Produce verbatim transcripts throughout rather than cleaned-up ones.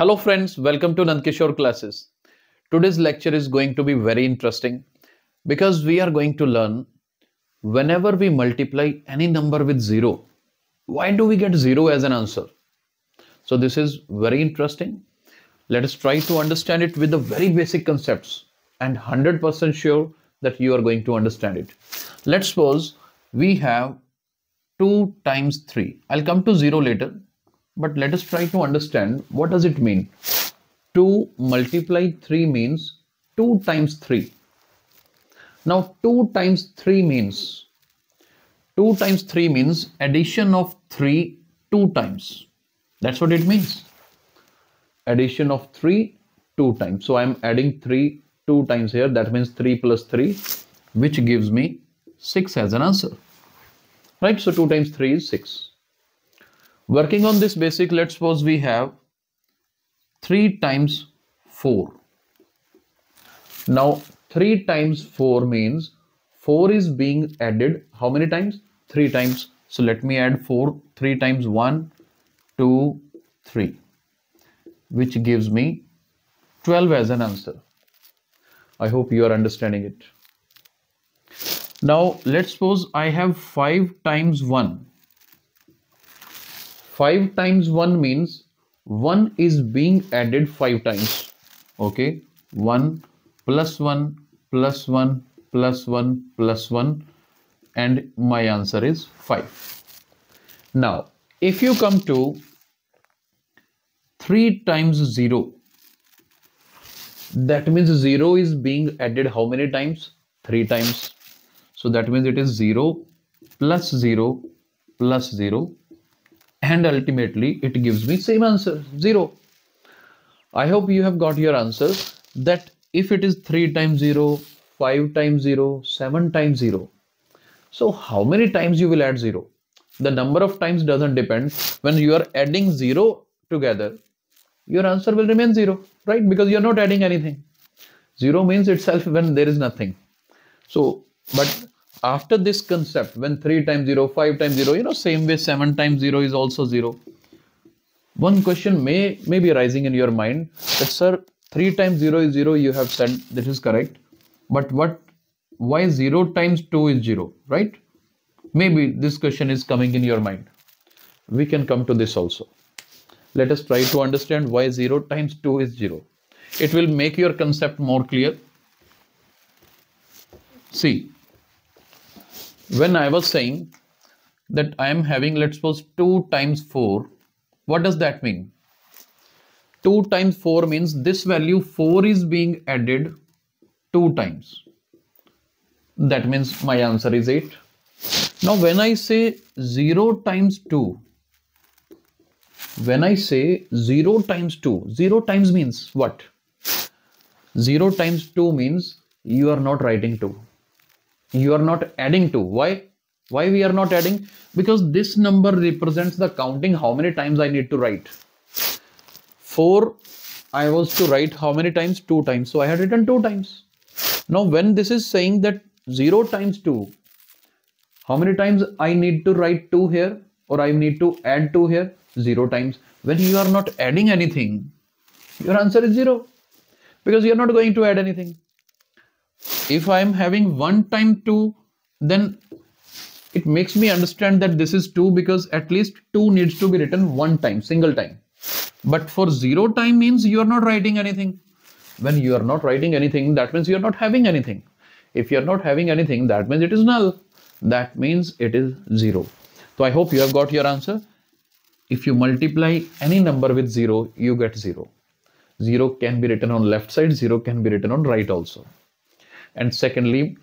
Hello friends, welcome to Nand Kishore Classes. Today's lecture is going to be very interesting because we are going to learn whenever we multiply any number with zero, why do we get zero as an answer? So this is very interesting. Let us try to understand it with the very basic concepts and one hundred percent sure that you are going to understand it. Let's suppose we have two times three. I'll come to zero later. But let us try to understand what does it mean. two multiplied three means two times three. Now two times three means two times three means addition of three two times. That's what it means. Addition of three two times. So I am adding three two times here. That means three plus three, which gives me six as an answer. Right? So two times three is six. Working on this basic, let's suppose we have three times four. Now three times four means four is being added how many times? three times. So let me add four. three times one, two, three. Which gives me twelve as an answer. I hope you are understanding it. Now let's suppose I have five times one. five times one means one is being added five times. Okay. one plus one plus one plus one plus one and my answer is five. Now if you come to three times zero, that means zero is being added how many times? three times. So that means it is zero plus zero plus zero. And ultimately it gives me same answer, zero. I hope you have got your answer that if it is three times zero, five times zero, seven times zero. So how many times you will add zero? The number of times doesn't depend. When you are adding zero together, your answer will remain zero, right? Because you are not adding anything. Zero means itself when there is nothing. So, but after this concept, when three times zero, five times zero, you know, same way seven times zero is also zero. One question may, may be rising in your mind that, sir, three times zero is zero. You have said this is correct. But what, why zero times two is zero, right? Maybe this question is coming in your mind. We can come to this also. Let us try to understand why zero times two is zero. It will make your concept more clear. See. When I was saying that I am having, let's suppose, two times four, what does that mean? two times four means this value four is being added two times. That means my answer is eight. Now when I say zero times two, when I say zero times two, zero times means what? zero times two means you are not writing two. You are not adding two. Why? Why we are not adding? Because this number represents the counting how many times I need to write. four, I was to write how many times? two times. So I had written two times. Now when this is saying that zero times two, how many times I need to write two here or I need to add two here? zero times. When you are not adding anything, your answer is zero. Because you are not going to add anything. If I am having one times two, then it makes me understand that this is two because at least two needs to be written one time, single time. But for zero time means you are not writing anything. When you are not writing anything, that means you are not having anything. If you are not having anything, that means it is null. That means it is zero. So I hope you have got your answer. If you multiply any number with zero, you get zero. zero can be written on left side, zero can be written on right also. And secondly,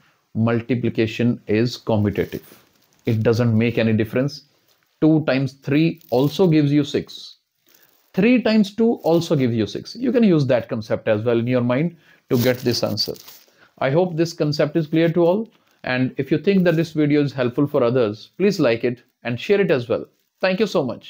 multiplication is commutative. It doesn't make any difference. two times three also gives you six. three times two also gives you six. You can use that concept as well in your mind to get this answer. I hope this concept is clear to all. And if you think that this video is helpful for others, please like it and share it as well. Thank you so much.